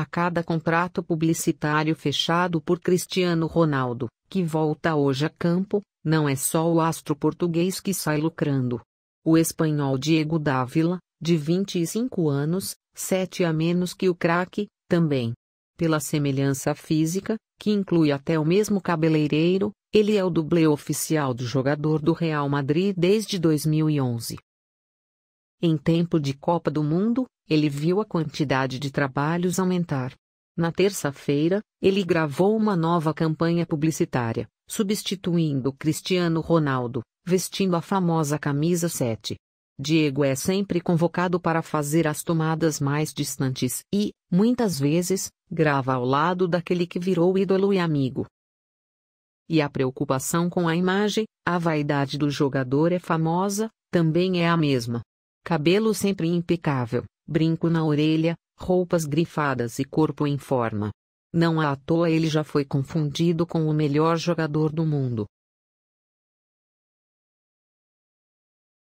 a cada contrato publicitário fechado por Cristiano Ronaldo, que volta hoje a campo, não é só o astro português que sai lucrando. O espanhol Diego Dávila, de 25 anos, 7 a menos que o craque, também. Pela semelhança física, que inclui até o mesmo cabeleireiro, ele é o dublê oficial do jogador do Real Madrid desde 2011. Em tempo de Copa do Mundo, ele viu a quantidade de trabalhos aumentar. Na terça-feira, ele gravou uma nova campanha publicitária, substituindo Cristiano Ronaldo, vestindo a famosa camisa 7. Diego é sempre convocado para fazer as tomadas mais distantes e, muitas vezes, grava ao lado daquele que virou ídolo e amigo. E a preocupação com a imagem, a vaidade do jogador é famosa, também é a mesma. Cabelo sempre impecável, brinco na orelha, roupas grifadas e corpo em forma. Não à toa ele já foi confundido com o melhor jogador do mundo.